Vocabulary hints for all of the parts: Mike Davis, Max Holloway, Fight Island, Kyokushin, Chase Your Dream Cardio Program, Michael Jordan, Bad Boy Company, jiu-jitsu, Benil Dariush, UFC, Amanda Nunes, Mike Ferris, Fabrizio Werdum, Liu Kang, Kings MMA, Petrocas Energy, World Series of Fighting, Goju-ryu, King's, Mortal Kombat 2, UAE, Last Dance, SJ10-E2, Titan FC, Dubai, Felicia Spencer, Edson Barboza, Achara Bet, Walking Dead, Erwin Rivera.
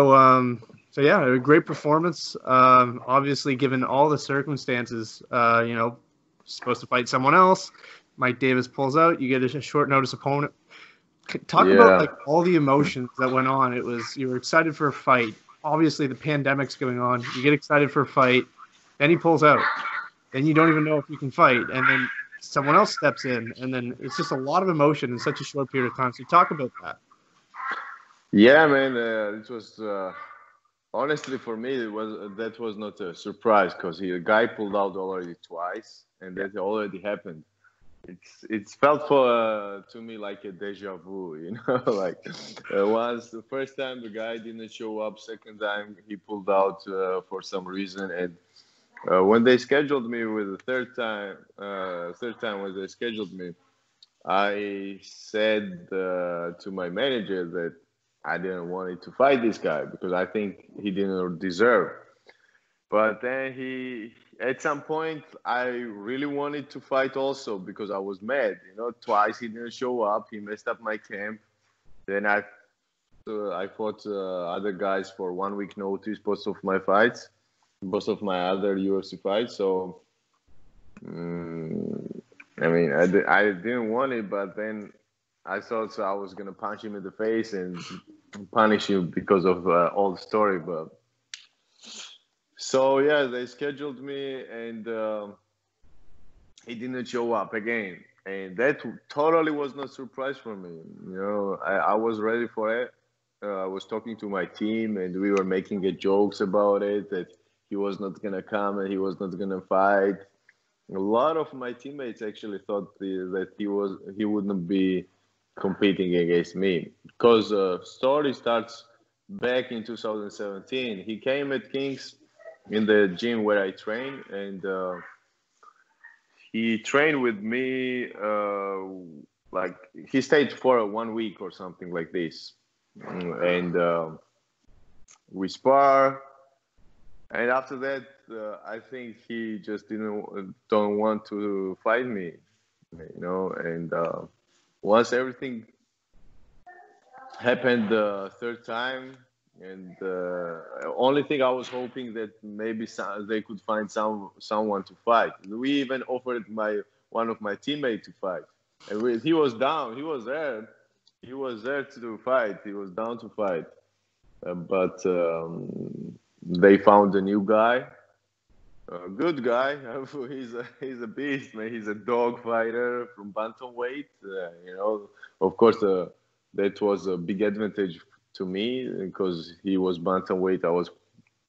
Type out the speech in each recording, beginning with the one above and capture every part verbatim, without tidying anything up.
So, um, so yeah, a great performance. Um, obviously, given all the circumstances, uh, you know, supposed to fight someone else. Mike Davis pulls out. You get a short notice opponent. Talk yeah. about like all the emotions that went on. It was you were excited for a fight. Obviously, the pandemic's going on. You get excited for a fight. Then he pulls out. Then you don't even know if you can fight. And then someone else steps in. And then it's just a lot of emotion in such a short period of time. So talk about that. Yeah, man. Uh, it was uh, honestly for me. It was uh, that was not a surprise because the guy pulled out already twice, and that already happened. It's it's felt for uh, to me like a deja vu, you know. Like uh, once the first time the guy didn't show up, second time he pulled out uh, for some reason, and uh, when they scheduled me with the third time, uh, third time when they scheduled me, I said uh, to my manager that I didn't want to fight this guy because I think he didn't deserve. But then he, at some point, I really wanted to fight also because I was mad, you know, twice he didn't show up. He messed up my camp. Then I, uh, I fought uh, other guys for one week notice, both of my fights, both of my other U F C fights. So, um, I mean, I, di- I didn't want it, but then I thought so I was going to punch him in the face and punish him because of uh, old story, but... So, yeah, they scheduled me, and uh, he didn't show up again. And that totally was not a surprise for me. You know, I, I was ready for it. Uh, I was talking to my team, and we were making a jokes about it, that he was not going to come and he was not going to fight. A lot of my teammates actually thought the, that he was he wouldn't be competing against me. Because the uh, story starts back in two thousand seventeen. He came at King's in the gym where I train, and uh, he trained with me, uh, like, he stayed for one week or something like this. And uh, we spar, and after that, uh, I think he just didn't, don't want to fight me, you know, and uh, once everything happened the third time, and the uh, only thing I was hoping that maybe some, they could find some someone to fight. We even offered my one of my teammates to fight. And we, he was down. He was there. He was there to fight. He was down to fight. Uh, but um, they found a new guy. A good guy. He's a, he's a beast, man. He's a dog fighter from bantamweight. Uh, you know, of course, uh, that was a big advantage to me, because he was bantamweight, I was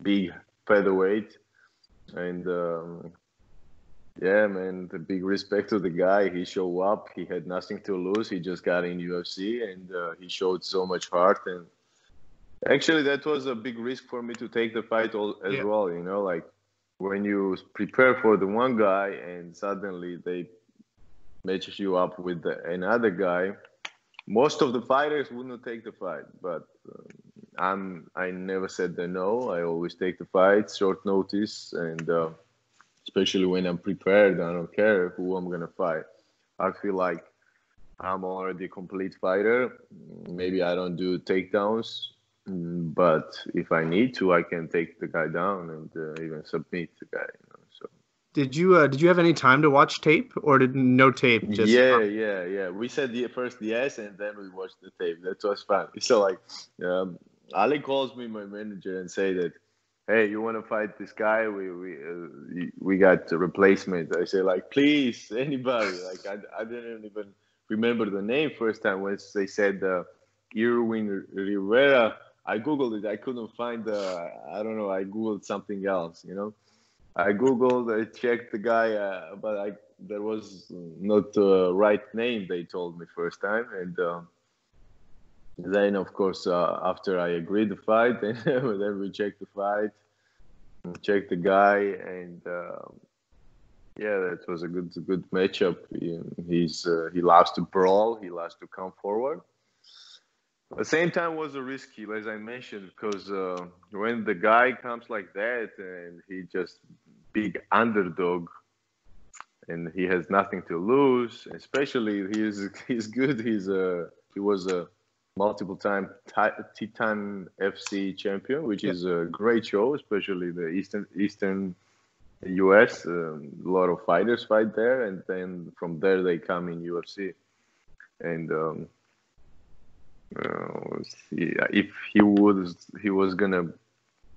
big featherweight, and um, yeah, man, the big respect to the guy. He showed up. He had nothing to lose. He just got in U F C, and uh, he showed so much heart. And actually, that was a big risk for me to take the fight all, as yeah. well. You know, like when you prepare for the one guy, and suddenly they match you up with the, another guy. Most of the fighters wouldn't take the fight, but uh, I'm, I never said the no. I always take the fight, short notice, and uh, especially when I'm prepared, I don't care who I'm going to fight. I feel like I'm already a complete fighter. Maybe I don't do takedowns, but if I need to, I can take the guy down and uh, even submit the guy, you know. Did you uh, did you have any time to watch tape, or did no tape? Just yeah, come? yeah, yeah. We said the first yes, and then we watched the tape. That was fun. So like, um, Ali calls me, my manager, and say that, hey, you want to fight this guy? We we uh, we got a replacement. I say like, please, anybody. Like I I didn't even remember the name first time when they said uh, Erwin Rivera. I googled it. I couldn't find the. I don't know. I googled something else. You know. I googled, I checked the guy, uh, but I, there was not the uh, right name they told me first time. And uh, then, of course, uh, after I agreed to fight, and then we checked the fight, checked the guy, and uh, yeah, that was a good good matchup. He, he's uh, he loves to brawl, he loves to come forward. At the same time, was a risky, as I mentioned, because uh, when the guy comes like that and he just big underdog and he has nothing to lose, especially he's he's good. He's a he was a multiple-time Titan F C champion, which yeah. is a great show, especially the Eastern Eastern U S. Um, a lot of fighters fight there, and then from there they come in U F C. And um, uh, let's see, if he was he was gonna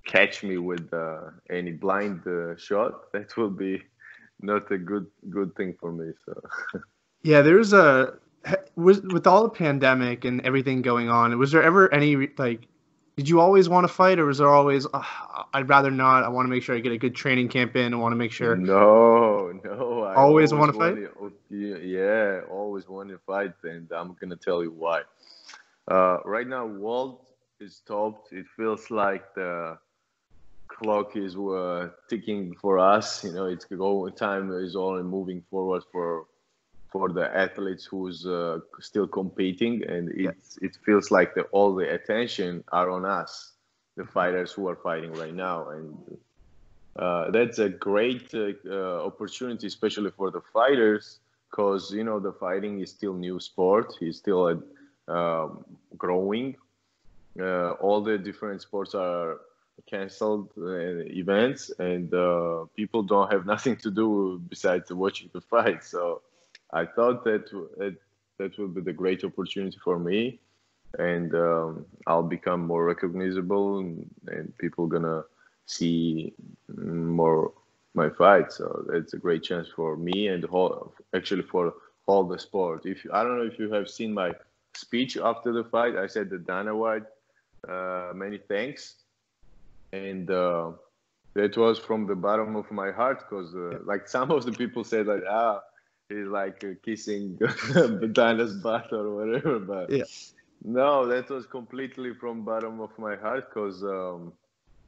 catch me with uh, any blind uh, shot, that will be not a good good thing for me. So yeah, there's a. Was, with all the pandemic and everything going on, was there ever any, like, did you always want to fight, or was there always, oh, I'd rather not, I want to make sure I get a good training camp in, I want to make sure. No, no. I always, always want to fight? Wanted, yeah, always want to fight, and I'm going to tell you why. Uh, right now, world is topped. It feels like the clock is uh, ticking for us. You know, it's going, time is only moving forward for for the athletes who's uh, still competing, and it yes. it feels like the, all the attention are on us, the fighters who are fighting right now, and uh, that's a great uh, uh, opportunity, especially for the fighters, because you know the fighting is still new sport, it's still uh, um, growing. Uh, all the different sports are canceled uh, events, and uh, people don't have nothing to do besides watching the fight, so. I thought that that, that would be the great opportunity for me, and um, I'll become more recognizable, and, and people gonna see more my fight. So that's a great chance for me, and whole, actually for all the sport. If I don't know if you have seen my speech after the fight, I said to Dana White, uh, many thanks, and. Uh, that was from the bottom of my heart, because uh, like some of the people said like ah. He's like kissing Dana's butt or whatever, but yeah. no, that was completely from bottom of my heart, because um,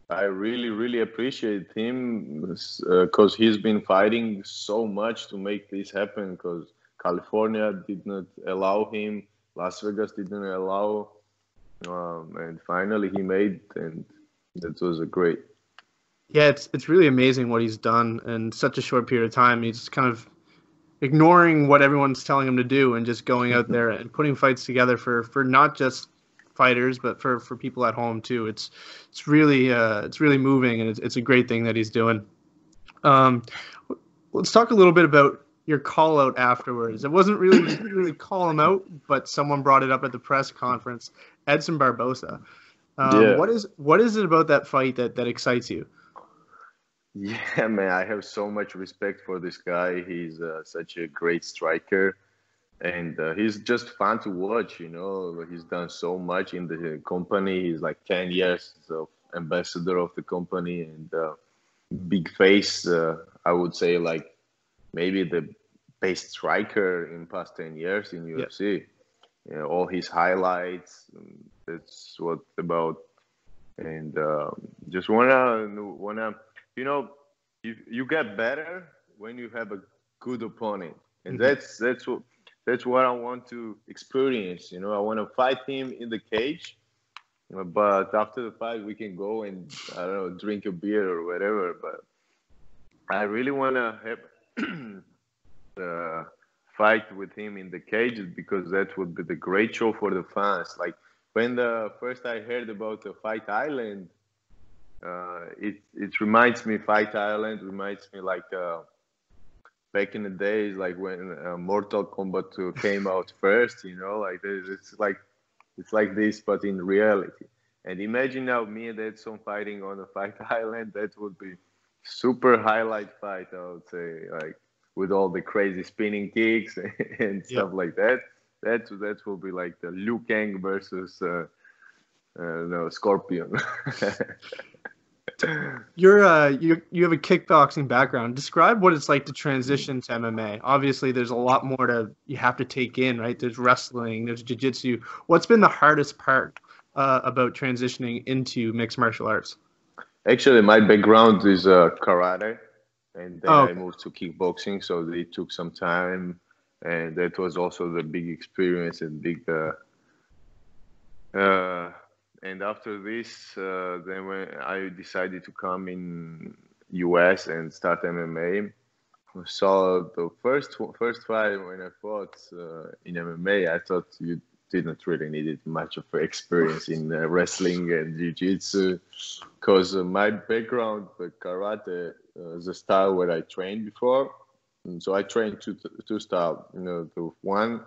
I really, really appreciate him, because uh, he's been fighting so much to make this happen, because California did not allow him, Las Vegas didn't allow, um, and finally he made, and that was a great. Yeah, it's it's really amazing what he's done in such a short period of time. He's kind of ignoring what everyone's telling him to do and just going out there and putting fights together for, for not just fighters, but for, for people at home too. It's, it's really, uh, it's really moving, and it's, it's a great thing that he's doing. Um, let's talk a little bit about your call out afterwards. It wasn't really, you didn't really call him out, but someone brought it up at the press conference, Edson Barboza. Um, yeah. What is, what is it about that fight that, that excites you? Yeah, man, I have so much respect for this guy. He's uh, such a great striker, and uh, he's just fun to watch, you know. He's done so much in the company. He's like ten years of ambassador of the company, and uh, big face, uh, I would say, like, maybe the best striker in past ten years in U F C. Yeah. You know, all his highlights, that's what about. And uh, just wanna wanna... You know, you, you get better when you have a good opponent, and that's that's what that's what I want to experience. You know, I want to fight him in the cage, but after the fight we can go and I don't know, drink a beer or whatever. But I really want to have the fight with him in the cage, because that would be the great show for the fans. Like when the first I heard about the Fight Island. Uh, it it reminds me Fight Island reminds me like uh, back in the days, like when uh, Mortal Kombat two came out first, you know, like it's like it's like this but in reality. And imagine now me and Edson fighting on a Fight Island. That would be super highlight fight, I would say, like with all the crazy spinning kicks and, and stuff yeah. like that. That that will be like the Liu Kang versus. Uh, Uh, no, Scorpion. You're uh, you you have a kickboxing background. Describe what it's like to transition to M M A. Obviously, there's a lot more to you have to take in, right? There's wrestling, there's jiu-jitsu. What's been the hardest part uh, about transitioning into mixed martial arts? Actually, my background is uh, karate, and then oh. I moved to kickboxing, so it took some time, and that was also the big experience and big. Uh, uh, And after this, uh, then when I decided to come in U S and start M M A. So the first first fight when I fought uh, in M M A, I thought you didn't really need much of experience in uh, wrestling and jiu-jitsu, because uh, my background, uh, karate, uh, the style where I trained before. And so I trained two two style. You know, the one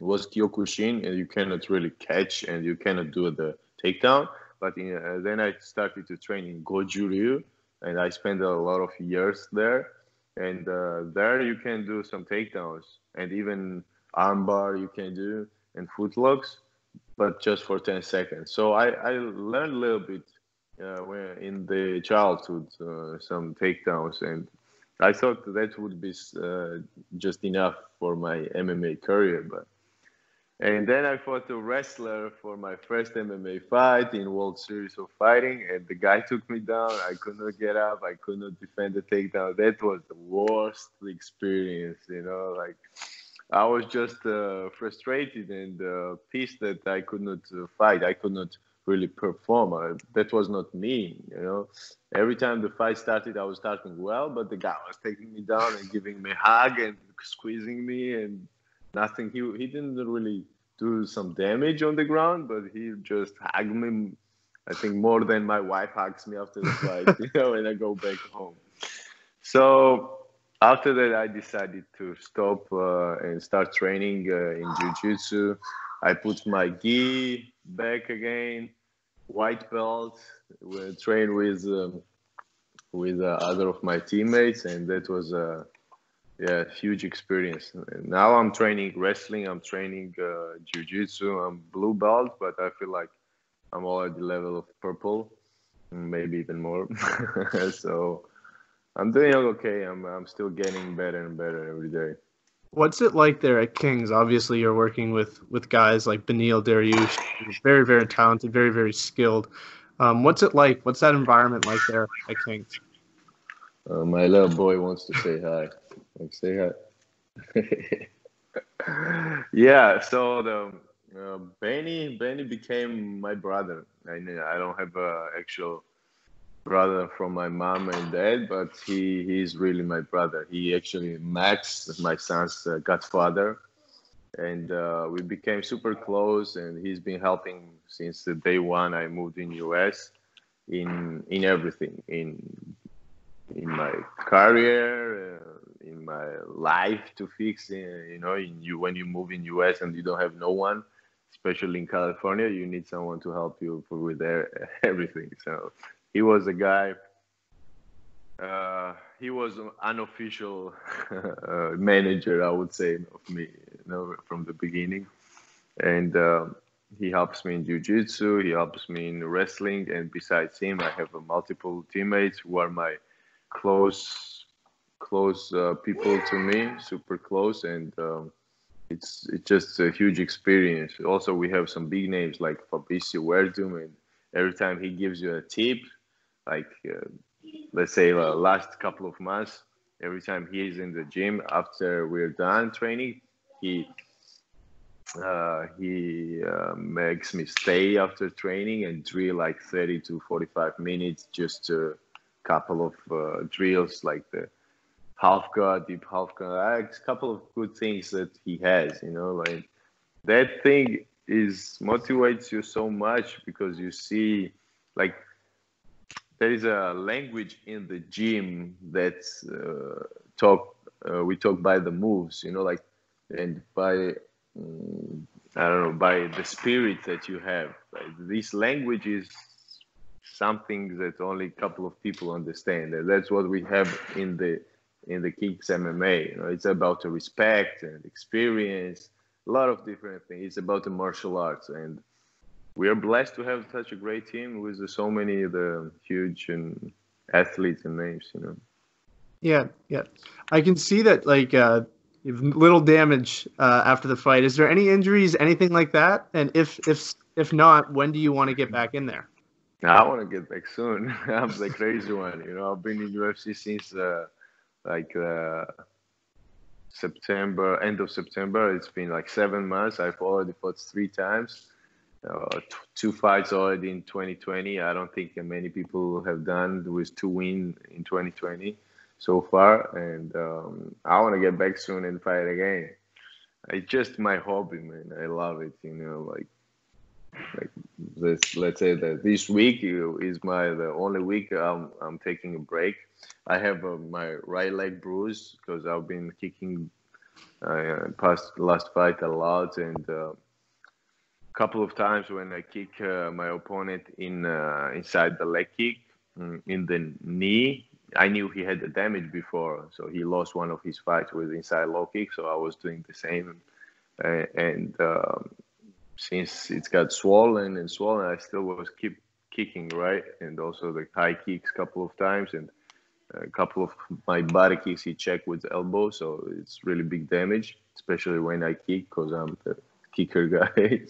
was Kyokushin, and you cannot really catch and you cannot do the takedown. But in, uh, then I started to train in Goju-ryu, and I spent a lot of years there. And uh, there you can do some takedowns and even armbar you can do and footlocks, but just for ten seconds. So I, I learned a little bit uh, when, in the childhood uh, some takedowns, and I thought that would be uh, just enough for my M M A career. But and then I fought a wrestler for my first M M A fight in World Series of Fighting, and the guy took me down. I could not get up. I could not defend the takedown. That was the worst experience, you know. Like, I was just uh, frustrated and uh, pissed that I could not uh, fight. I could not really perform. I, that was not me, you know. Every time the fight started, I was starting well, but the guy was taking me down and giving me a hug and squeezing me and nothing. He he didn't really do some damage on the ground, but he just hugged me, I think, more than my wife hugs me after the fight, you know, and I go back home. So after that, I decided to stop uh, and start training uh, in jiu-jitsu. I put my gi back again, white belt. We trained with um, with uh, other of my teammates, and that was a uh, Yeah, huge experience. Now I'm training wrestling, I'm training uh, jiu-jitsu, I'm blue belt, but I feel like I'm already at the level of purple, maybe even more. So I'm doing okay. I'm I'm still getting better and better every day. What's it like there at Kings? Obviously, you're working with, with guys like Benil Dariush, very, very talented, very, very skilled. Um, what's it like? What's that environment like there at Kings? Uh, my little boy wants to say hi. Like, say hi. Yeah, so the uh, Benny Benny became my brother. I I don't have an actual brother from my mom and dad, but he he's really my brother. He actually Max, my son's uh, godfather, and uh, we became super close. And he's been helping since the day one I moved in U S in in everything in. in my career, uh, in my life to fix, uh, you know, in you, when you move in U S and you don't have no one, especially in California, you need someone to help you for, with their, everything. So he was a guy, uh, he was an unofficial uh, manager, I would say, of me, you know, from the beginning. And uh, he helps me in jiu-jitsu, he helps me in wrestling. And besides him, I have uh, multiple teammates who are my close close uh, people to me, super close, and um, it's it's just a huge experience. Also, we have some big names like Fabrizio Werdum, and every time he gives you a tip, like uh, let's say uh, last couple of months, every time he is in the gym after we're done training, he uh, he uh, makes me stay after training and drill like thirty to forty-five minutes just to couple of uh, drills like the half guard, deep half guard, a couple of good things that he has, you know, like that thing is motivates you so much because you see like there is a language in the gym that uh, talk, uh, we talk by the moves, you know, like, and by, um, I don't know, by the spirit that you have. Like, this language is something that only a couple of people understand, and that's what we have in the in the Kings M M A. You know, it's about the respect and experience, a lot of different things. It's about the martial arts, and we are blessed to have such a great team with so many of the huge and athletes and names. You know. Yeah, yeah, I can see that. Like uh, little damage uh, after the fight. Is there any injuries, anything like that? And if if if not, when do you want to get back in there? I want to get back soon. I'm the crazy one, you know. I've been in U F C since uh, like uh, September, end of September. It's been like seven months. I've already fought three times, uh, t two fights already in twenty twenty. I don't think many people have done with two wins in twenty twenty so far. And um, I want to get back soon and fight again. it's just my hobby, man. I love it, you know, like, like this, let's say that this week is my the only week I'm, I'm taking a break. I have uh, my right leg bruise because I've been kicking uh, past last fight a lot, and a uh, couple of times when I kick uh, my opponent in uh, inside the leg kick, in the knee, I knew he had the damage before, so he lost one of his fights with inside low kick, so I was doing the same. And, and um, since it got swollen and swollen, I still was keep kicking, right? And also the high kicks a couple of times, and a couple of my body kicks he checked with the elbow, so it's really big damage, especially when I kick, because I'm the kicker guy.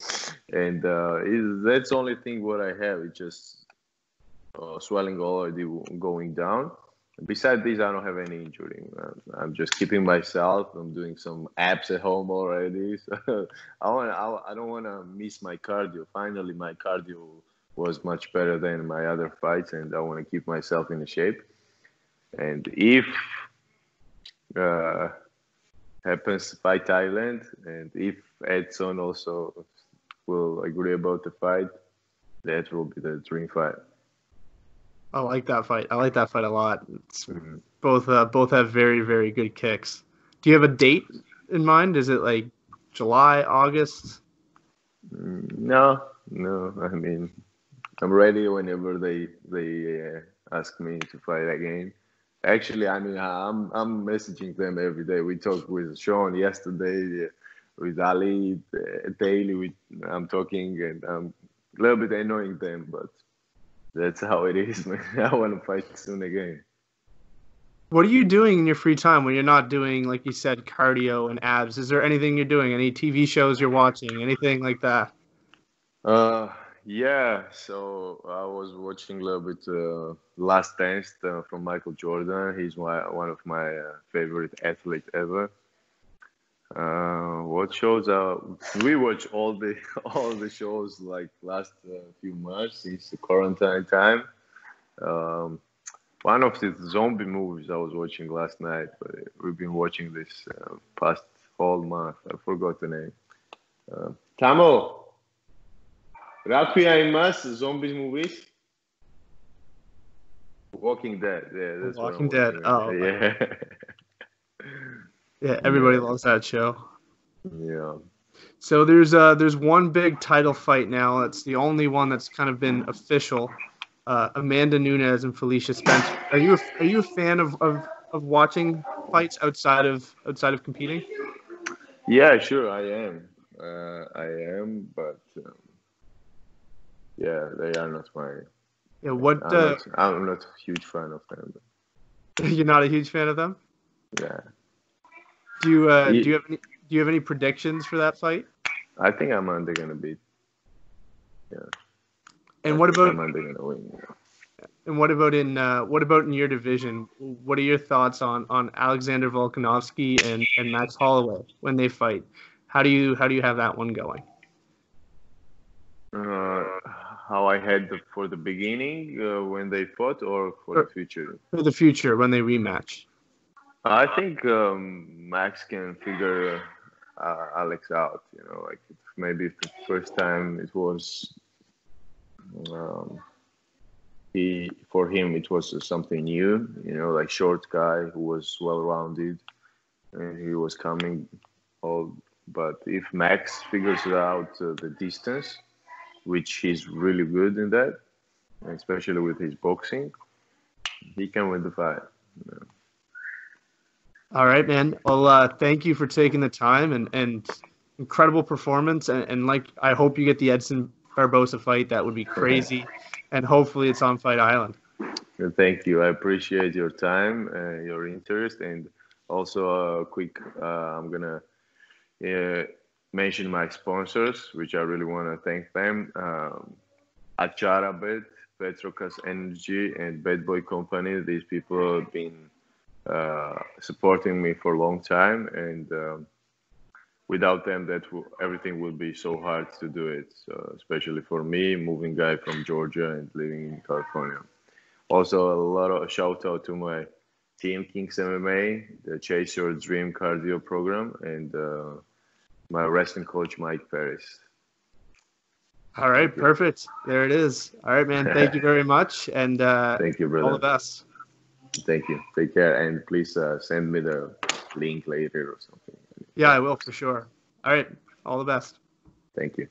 And uh, it, that's the only thing what I have, it's just Uh, swelling already going down. Besides this, I don't have any injury. Uh, I'm just keeping myself. I'm doing some abs at home already. So I want. I, I don't want to miss my cardio. Finally, my cardio was much better than my other fights, and I want to keep myself in shape. And if uh, happens by Thailand, and if Edson also will agree about the fight, that will be the dream fight. I like that fight. I like that fight a lot. Mm-hmm. Both uh, both have very, very good kicks. Do you have a date in mind? Is it like July, August? No, no. I mean, I'm ready whenever they they uh, ask me to fight again. Actually, I mean, I'm I'm messaging them every day. We talked with Sean yesterday, with Ali daily. We I'm talking, and I'm a little bit annoying them, but. That's how it is, man. I want to fight soon again. What are you doing in your free time when you're not doing, like you said, cardio and abs? Is there anything you're doing? Any T V shows you're watching? Anything like that? Uh, yeah. So I was watching a little bit uh, Last Dance uh, from Michael Jordan. He's my, one of my uh, favorite athletes ever. Uh, what shows? Uh, we watch all the all the shows like last uh, few months since the quarantine time. Um, one of the zombie movies I was watching last night, but we've been watching this uh, past whole month. I forgot the name. Uh, Tamo, Rakuya zombie movies. Walking Dead. Yeah, that's Walking Dead. Oh, yeah. Yeah, everybody yeah. loves that show. Yeah. So there's uh there's one big title fight now. It's the only one that's kind of been official. Uh, Amanda Nunes and Felicia Spencer. Are you a, are you a fan of, of, of watching fights outside of outside of competing? Yeah, sure, I am. Uh, I am, but um, yeah, they are not my. Yeah, what? I'm, uh, not, I'm not a huge fan of them. But... You're not a huge fan of them? Yeah. Do you, uh, do you have any do you have any predictions for that fight? I think Amanda gonna beat. Yeah. And I what about Amanda gonna win? Yeah. And what about in uh, what about in your division? What are your thoughts on, on Alexander Volkanovsky and, and Max Holloway when they fight? How do you how do you have that one going? Uh, how I had the, for the beginning uh, when they fought, or for, for the future? For the future when they rematch. I think um, Max can figure uh, Alex out, you know, like maybe the first time it was, um, he for him it was something new, you know, like short guy who was well-rounded and he was coming all, but if Max figures out uh, the distance, which he's really good in that, especially with his boxing, he can win the fight, you know. All right, man. Well, uh, thank you for taking the time and, and incredible performance. And, and like, I hope you get the Edson Barboza fight. That would be crazy. And hopefully it's on Fight Island. Thank you. I appreciate your time, uh, your interest. And also a uh, quick, uh, I'm going to uh, mention my sponsors, which I really want to thank them. Um, Achara Bet, Petrocas Energy, and Bad Boy Company. These people have been Uh, supporting me for a long time, and um, without them that w- everything would be so hard to do it, so, especially for me, moving guy from Georgia and living in California. Also a lot of shout out to my team Kings M M A, the Chase Your Dream Cardio Program, and uh, my wrestling coach, Mike Ferris. All right, perfect. There it is. All right, man. Thank you very much, and uh, thank you, brother. All the best. Thank you. Take care, and please uh, send me the link later or something. Yeah, I will for sure. All right. All the best. Thank you.